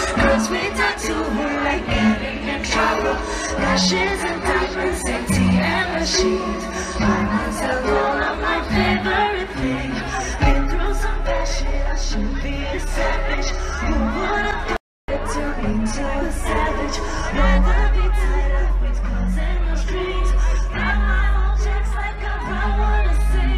Cause we talk to her like getting in trouble. Now she's in diapers, empty and a sheet. Moments alone are my favorite thing. Been through some bad shit, I should be a savage. Who would've thought it turned into a savage? Rather be tied up with clothes and no strings. Grab my own checks like a power to sing.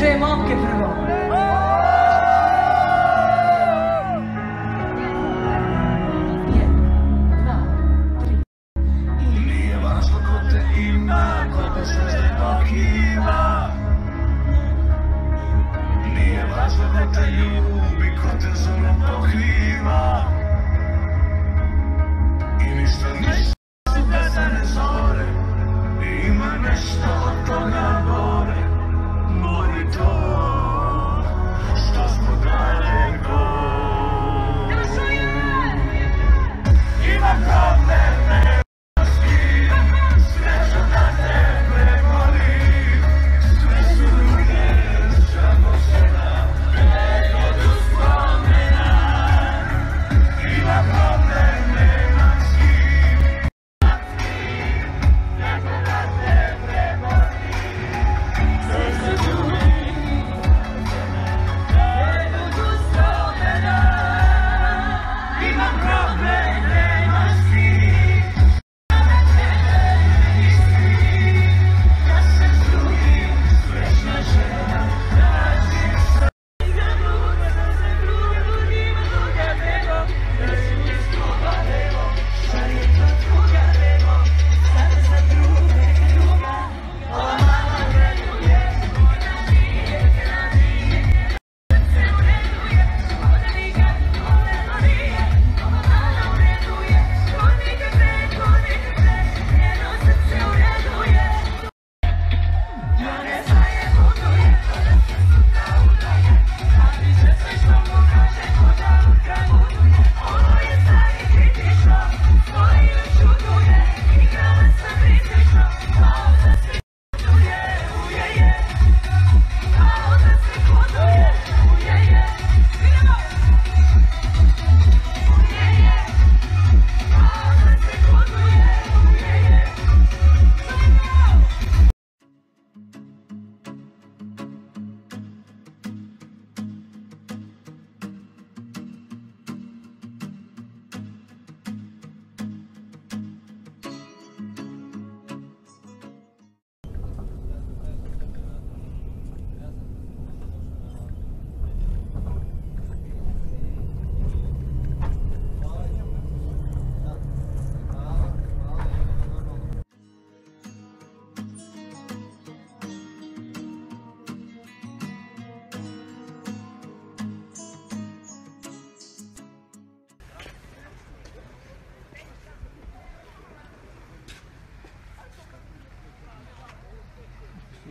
DJ Mom के फिल्मों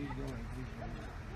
going.